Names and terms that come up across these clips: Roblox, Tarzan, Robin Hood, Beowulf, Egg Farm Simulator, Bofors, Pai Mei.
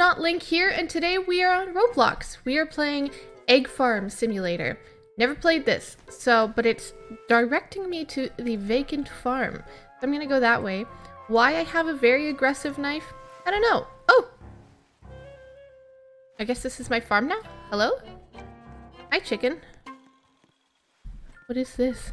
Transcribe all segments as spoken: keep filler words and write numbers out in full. not Link here, and today we are on Roblox. We are playing Egg Farm Simulator. Never played this, so, but it's directing me to the vacant farm. So I'm gonna go that way. Why I have a very aggressive knife? I don't know. Oh! I guess this is my farm now? Hello? Hi, chicken. What is this?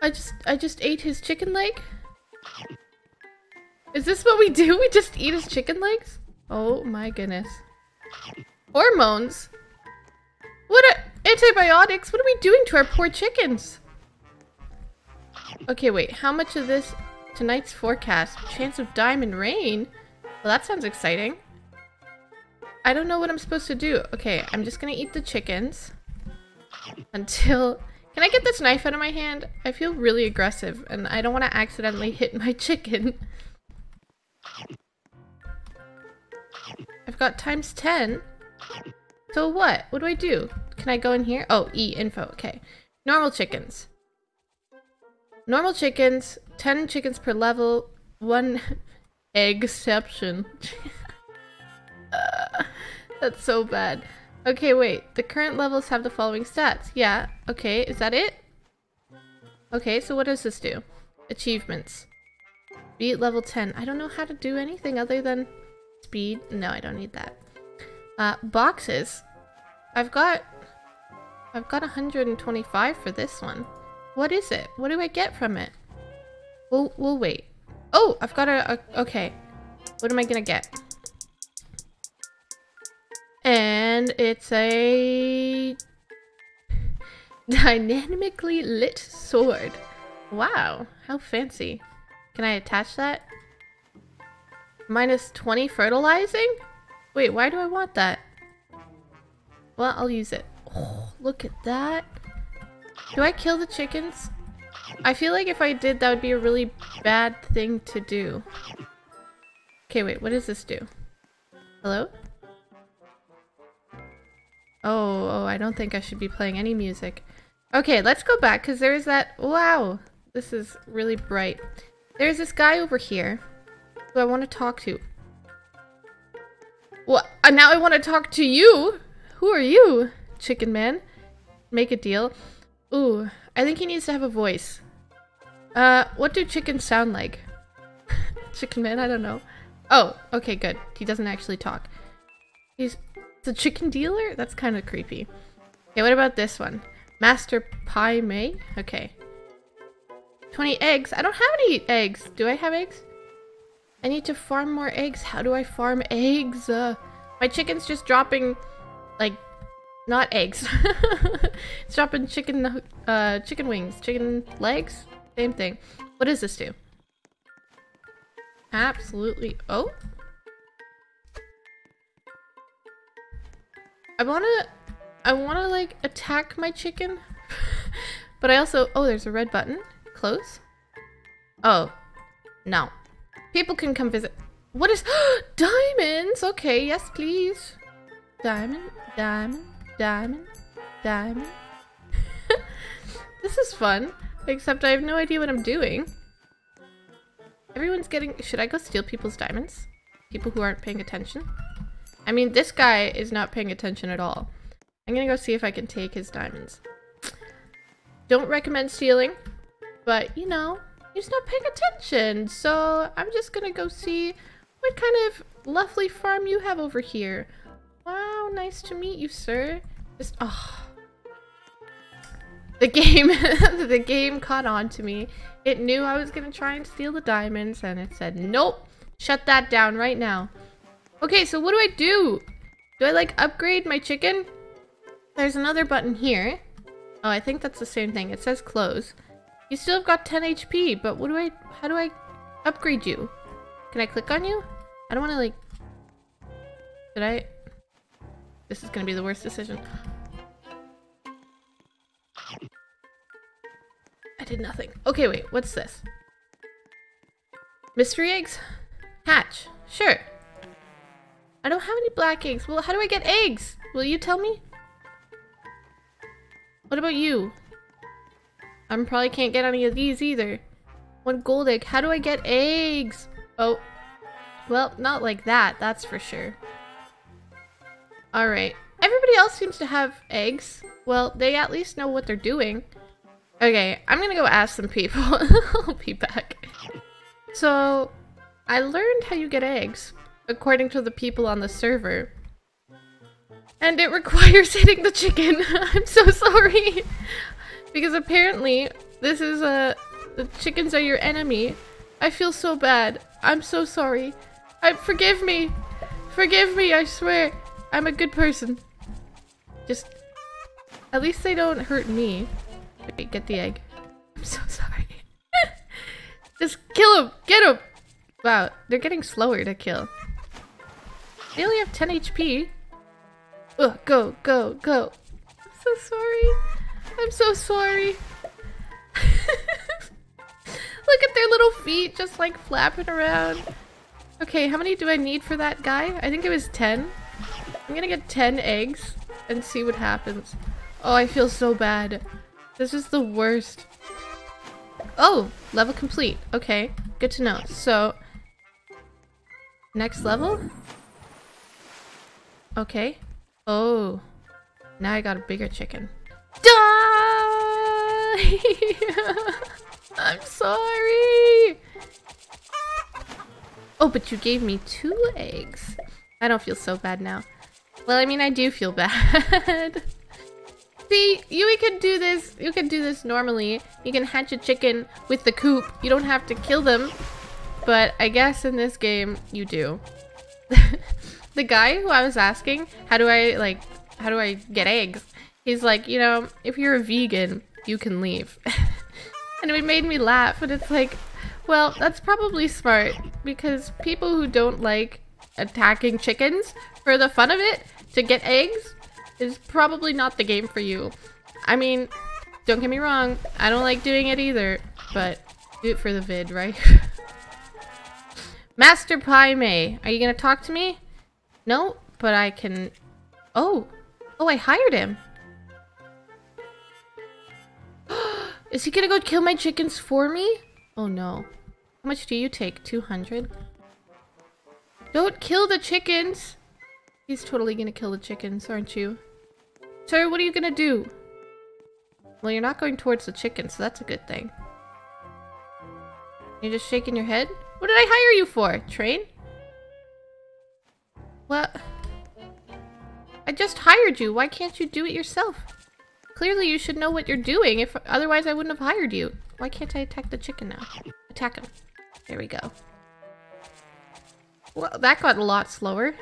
I just, I just ate his chicken leg? Is this what we do? We just eat his chicken legs? Oh my goodness. Hormones? What are antibiotics? What are we doing to our poor chickens? Okay, wait. How much of this tonight's forecast? Chance of diamond rain? Well, that sounds exciting. I don't know what I'm supposed to do. Okay, I'm just gonna eat the chickens until... Can I get this knife out of my hand? I feel really aggressive and I don't want to accidentally hit my chicken. I've got times ten. So what? What do I do? Can I go in here? Oh, E info. Okay. Normal chickens. Normal chickens. ten chickens per level. One egg exception. uh, that's so bad. Okay, wait. The current levels have the following stats. Yeah. Okay. Is that it? Okay. So what does this do? Achievements. Beat level ten. I don't know how to do anything other than speed. No, I don't need that. Uh, boxes. I've got... I've got one hundred twenty-five for this one. What is it? What do I get from it? We'll, we'll wait. Oh! I've got a, a... Okay. What am I gonna get? And it's a... dynamically lit sword. Wow. How fancy. Can I attach that? Minus twenty fertilizing? Wait, why do I want that? Well, I'll use it. Oh, look at that. Do I kill the chickens? I feel like if I did, that would be a really bad thing to do. Okay, wait, what does this do? Hello? Oh, oh, I don't think I should be playing any music. Okay, let's go back, because there is that... Wow, this is really bright. There's this guy over here who I want to talk to. Well, now I want to talk to you. Who are you, chicken man? Make a deal. Ooh, I think he needs to have a voice. Uh, what do chickens sound like? Chicken man, I don't know. Oh, okay, good. He doesn't actually talk. He's a chicken dealer? That's kind of creepy. Okay, what about this one? Master Pai Mei? Okay. twenty eggs? I don't have any eggs. Do I have eggs? I need to farm more eggs. How do I farm eggs? Uh, my chicken's just dropping, like, not eggs. It's dropping chicken, uh, chicken wings, chicken legs. Same thing. What does this do? Absolutely. Oh. I wanna, I wanna like attack my chicken, but I also. Oh, there's a red button. Close. Oh, no. People can come visit. What is diamonds? Okay, yes, please. Diamond, diamond, diamond, diamond. This is fun, except I have no idea what I'm doing. Everyone's getting. Should I go steal people's diamonds? People who aren't paying attention. I mean, this guy is not paying attention at all. I'm gonna go see if I can take his diamonds. Don't recommend stealing, but you know. He's not paying attention, so I'm just gonna go see what kind of lovely farm you have over here. Wow, nice to meet you, sir. Just, oh. The game, the game caught on to me. It knew I was gonna try and steal the diamonds, and it said, nope, shut that down right now. Okay, so what do I do? Do I, like, upgrade my chicken? There's another button here. Oh, I think that's the same thing. It says close. You still have got ten H P, but what do I- how do I upgrade you? Can I click on you? I don't want to like... Did I? This is going to be the worst decision. I did nothing. Okay, wait, what's this? Mystery eggs? Hatch. Sure. I don't have any black eggs. Well, how do I get eggs? Will you tell me? What about you? I probably can't get any of these either. One gold egg. How do I get eggs? Oh, Well, not like that, that's for sure. Alright. Everybody else seems to have eggs. Well, they at least know what they're doing. Okay, I'm gonna go ask some people. I'll be back. So, I learned how you get eggs, according to the people on the server. And it requires hitting the chicken. I'm so sorry. Because apparently, this is a... the chickens are your enemy. I feel so bad. I'm so sorry. I, forgive me. Forgive me, I swear. I'm a good person. Just... at least they don't hurt me. Okay, get the egg. I'm so sorry. Just kill him! Get him! Wow, they're getting slower to kill. They only have ten H P. Ugh, go, go, go. I'm so sorry. I'm so sorry. Look at their little feet just like flapping around. Okay, how many do I need for that guy? I think it was ten. I'm gonna get ten eggs and see what happens. Oh, I feel so bad. This is the worst. Oh, level complete. Okay, good to know. So, next level? Okay. Oh, now I got a bigger chicken. Die! I'm sorry! Oh, but you gave me two eggs. I don't feel so bad now. Well, I mean, I do feel bad. See, you can do this. You can do this normally. You can hatch a chicken with the coop. You don't have to kill them. But I guess in this game, you do. The guy who I was asking, how do I, like, how do I get eggs? He's like, you know, if you're a vegan, you can leave. And it made me laugh, and it's like, well, that's probably smart, because people who don't like attacking chickens for the fun of it to get eggs is probably not the game for you. I mean, don't get me wrong, I don't like doing it either, but do it for the vid, right? Master Pai Mei, are you gonna talk to me? No, but I can... Oh! Oh, I hired him! Is he gonna go kill my chickens for me? Oh no. How much do you take? two hundred? Don't kill the chickens! He's totally gonna kill the chickens, aren't you? Sir, what are you gonna do? Well, you're not going towards the chickens, so that's a good thing. You're just shaking your head? What did I hire you for? Train? Well, I just hired you. Why can't you do it yourself? Clearly you should know what you're doing, if otherwise I wouldn't have hired you. Why can't I attack the chicken now? Attack him. There we go. Well, that got a lot slower.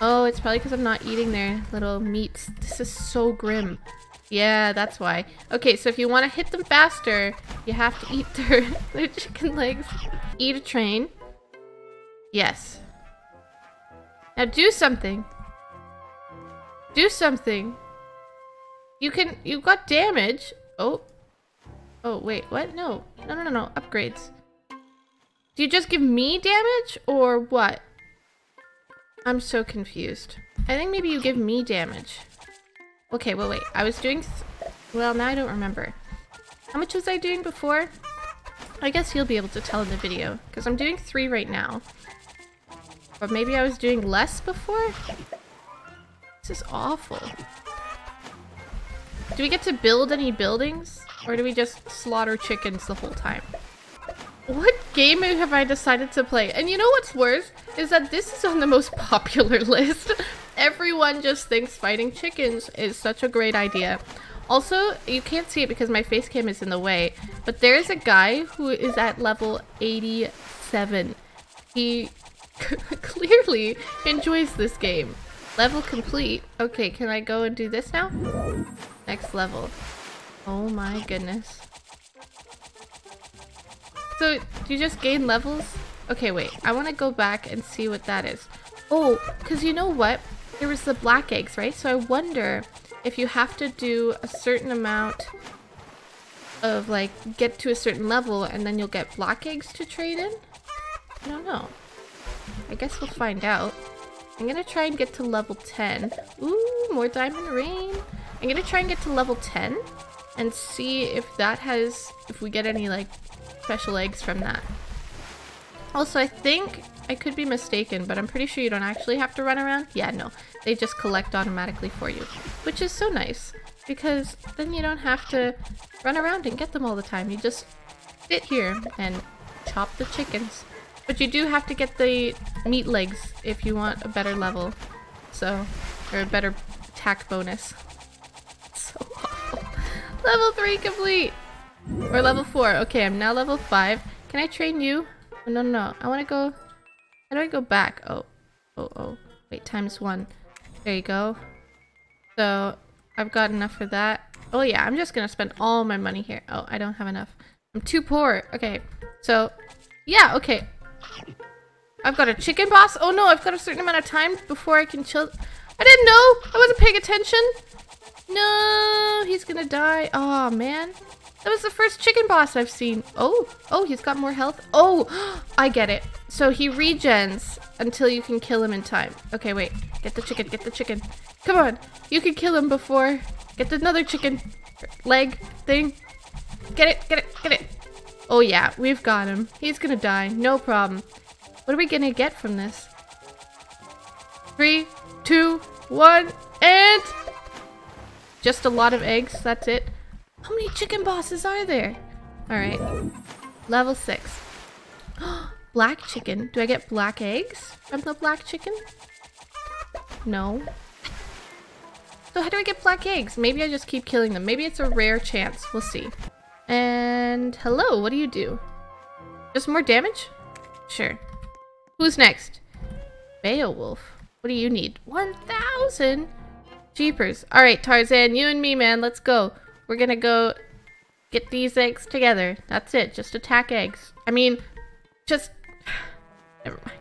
Oh, it's probably because I'm not eating their little meats. This is so grim. Yeah, that's why. Okay, so if you want to hit them faster, you have to eat their, their chicken legs. Eat a train. Yes. Now do something. Do something. You can- you got damage. Oh. Oh, wait, what? No. No, no, no, no. Upgrades. Do you just give me damage or what? I'm so confused. I think maybe you give me damage. Okay, well, wait. I was doing- well, now I don't remember. How much was I doing before? I guess you'll be able to tell in the video, because I'm doing three right now. But maybe I was doing less before? This is awful. Do we get to build any buildings? Or do we just slaughter chickens the whole time? What game have I decided to play? And you know what's worse? Is that this is on the most popular list. Everyone just thinks fighting chickens is such a great idea. Also, you can't see it because my face cam is in the way. But there is a guy who is at level eighty-seven. He... clearly enjoys this game. Level complete. Okay, can I go and do this now? Next level. Oh my goodness. So, do you just gain levels? Okay, wait. I want to go back and see what that is. Oh, because you know what? There was the black eggs, right? So I wonder if you have to do a certain amount of, like, get to a certain level and then you'll get black eggs to trade in? I don't know. I guess we'll find out. I'm gonna try and get to level ten. Ooh, more diamond rain. I'm gonna try and get to level ten and see if that has, if we get any like special eggs from that. Also, I think I could be mistaken, but I'm pretty sure you don't actually have to run around. Yeah, no, they just collect automatically for you, which is so nice because then you don't have to run around and get them all the time. You just sit here and chop the chickens, but you do have to get the meat legs if you want a better level, so, or a better attack bonus. It's so awful. Level three complete! Or level four. Okay, I'm now level five. Can I train you? Oh, no, no, no. I want to go... How do I go back? Oh. Oh, oh. Wait, times one. There you go. So, I've got enough for that. Oh, yeah. I'm just going to spend all my money here. Oh, I don't have enough. I'm too poor. Okay. So, yeah, okay. I've got a chicken boss. Oh, no. I've got a certain amount of time before I can chill. I didn't know! I wasn't paying attention! No! He's gonna die. Oh, man. That was the first chicken boss I've seen. Oh, oh, he's got more health. Oh, I get it. So he regens until you can kill him in time. Okay, wait. Get the chicken, get the chicken. Come on. You can kill him before. Get another chicken leg thing. Get it, get it, get it. Oh, yeah, we've got him. He's gonna die. No problem. What are we gonna get from this? Three, two, one, and... Just a lot of eggs, that's it. How many chicken bosses are there? Alright. Level six. Black chicken. Do I get black eggs from the black chicken? No. So how do I get black eggs? Maybe I just keep killing them. Maybe it's a rare chance. We'll see. And hello, what do you do? Just more damage? Sure. Who's next? Beowulf. What do you need? one thousand? Jeepers. Alright, Tarzan, you and me, man. Let's go. We're gonna go get these eggs together. That's it. Just attack eggs. I mean, just... Never mind.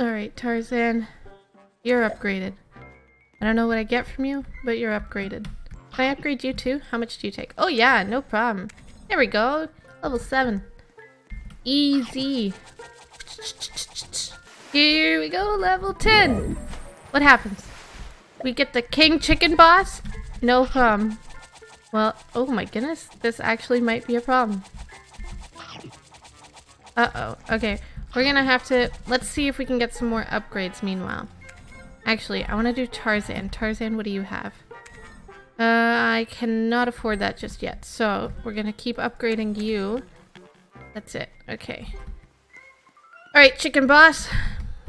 Alright, Tarzan. You're upgraded. I don't know what I get from you, but you're upgraded. Can I upgrade you too? How much do you take? Oh yeah, no problem. There we go. Level seven. Easy. Here we go, level ten. What happens? We get the king chicken boss? No problem. Well, oh my goodness, this actually might be a problem. Uh-oh, okay. We're gonna have to, let's see if we can get some more upgrades meanwhile. Actually, I wanna do Tarzan. Tarzan, what do you have? Uh, I cannot afford that just yet, so we're gonna keep upgrading you. That's it, okay. Alright, chicken boss,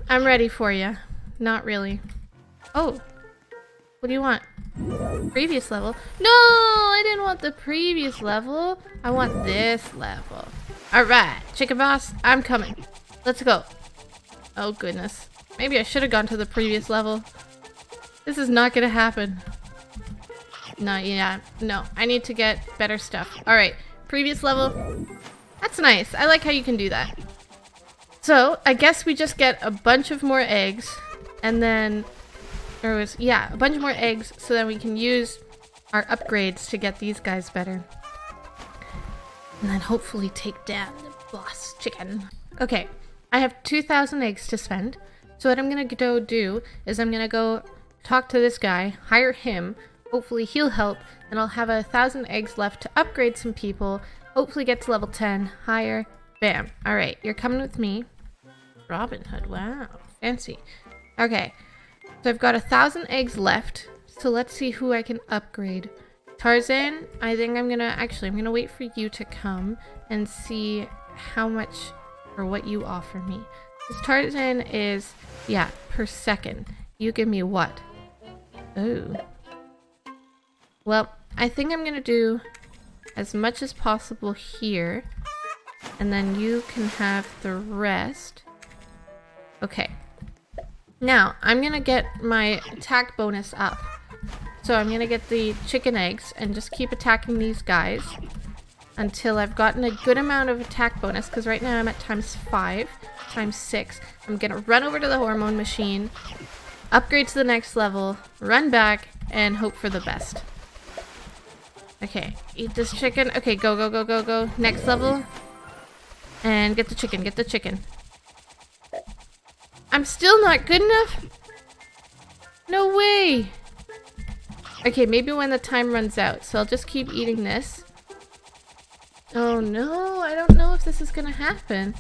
I'm ready for you. Not really. Oh, what do you want? Previous level? No, I didn't want the previous level. I want this level. All right, chicken boss, I'm coming. Let's go. Oh goodness. Maybe I should have gone to the previous level. This is not gonna happen. No, yeah, no. I need to get better stuff. All right, previous level. That's nice. I like how you can do that. So I guess we just get a bunch of more eggs, and then. Or was, yeah, a bunch more eggs so that we can use our upgrades to get these guys better. And then hopefully take down the boss chicken. Okay, I have two thousand eggs to spend. So what I'm going to go do is I'm going to go talk to this guy, hire him. Hopefully he'll help. And I'll have a thousand eggs left to upgrade some people. Hopefully get to level ten, hire, bam. All right, you're coming with me. Robin Hood, wow, fancy. Okay. So I've got a thousand eggs left, so let's see who I can upgrade. Tarzan, I think I'm gonna, actually, I'm gonna wait for you to come and see how much or what you offer me. Because Tarzan is, yeah, per second. You give me what? Oh. Well, I think I'm gonna do as much as possible here, and then you can have the rest. Okay. Now, I'm gonna get my attack bonus up. So I'm gonna get the chicken eggs and just keep attacking these guys until I've gotten a good amount of attack bonus, because right now I'm at times five, times six. I'm gonna run over to the hormone machine, upgrade to the next level, run back, and hope for the best. Okay, eat this chicken. Okay, go, go, go, go, go. Next level. And get the chicken, get the chicken. I'm still not good enough? No way! Okay, maybe when the time runs out. So I'll just keep eating this. Oh no, I don't know if this is gonna happen.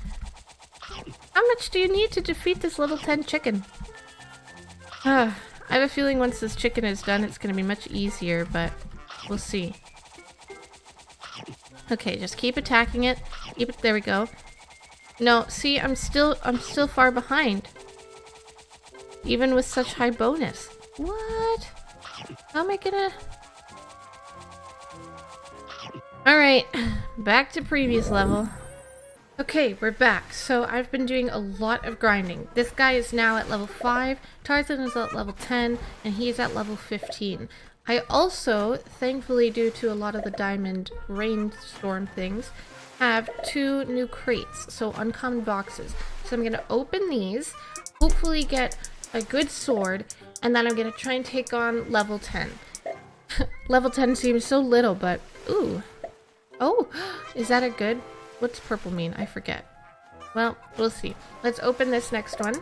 How much do you need to defeat this level ten chicken? Uh, I have a feeling once this chicken is done, it's going to be much easier, but we'll see. Okay, just keep attacking it. Keep it. There we go. No, see, I'm still, I'm still far behind. Even with such high bonus. What? How am I gonna... Alright, back to previous level. Okay, we're back. So I've been doing a lot of grinding. This guy is now at level five, Tarzan is at level ten, and he is at level fifteen. I also, thankfully due to a lot of the diamond rainstorm things, have two new crates, so uncommon boxes. So I'm going to open these, hopefully get a good sword, and then I'm going to try and take on level ten. Level ten seems so little, but ooh. Oh, is that a good? What's purple mean? I forget. Well, we'll see. Let's open this next one.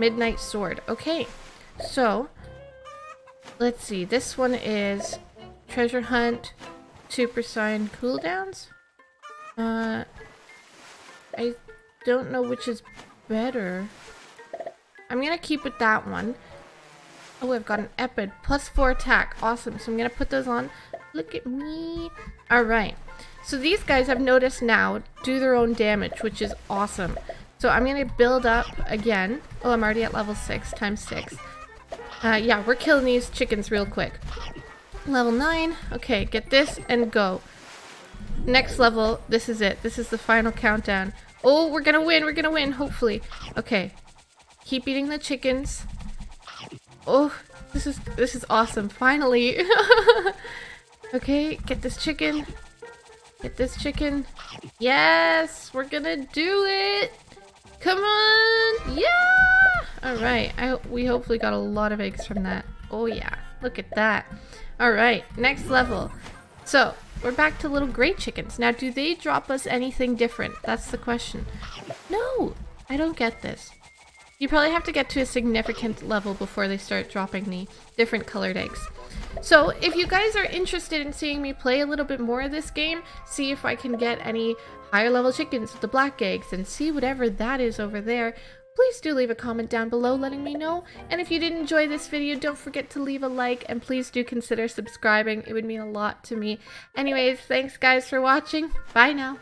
Midnight Sword. Okay, so let's see. This one is Treasure Hunt, Supersign Cooldowns. Uh, I don't know which is better. I'm gonna keep with that one. Oh, I've got an Epid. Plus four attack. Awesome. So I'm gonna put those on. Look at me. Alright. So these guys, I've noticed now, do their own damage, which is awesome. So I'm going to build up again. Oh, I'm already at level six times six. Uh, yeah, we're killing these chickens real quick. Level nine. Okay, get this and go. Next level. This is it. This is the final countdown. Oh, we're going to win. We're going to win, hopefully. Okay. Keep eating the chickens. Oh, this is, this is awesome. Finally. Okay, get this chicken. Get this chicken. Yes! We're gonna do it! Come on! Yeah! Alright, I ho- we hopefully got a lot of eggs from that. Oh yeah, look at that. Alright, next level. So, we're back to little gray chickens. Now, do they drop us anything different? That's the question. No! I don't get this. You probably have to get to a significant level before they start dropping the different colored eggs. So if you guys are interested in seeing me play a little bit more of this game, see if I can get any higher level chickens with the black eggs and see whatever that is over there, please do leave a comment down below letting me know. And if you did enjoy this video, don't forget to leave a like and please do consider subscribing. It would mean a lot to me. Anyways, thanks guys for watching. Bye now.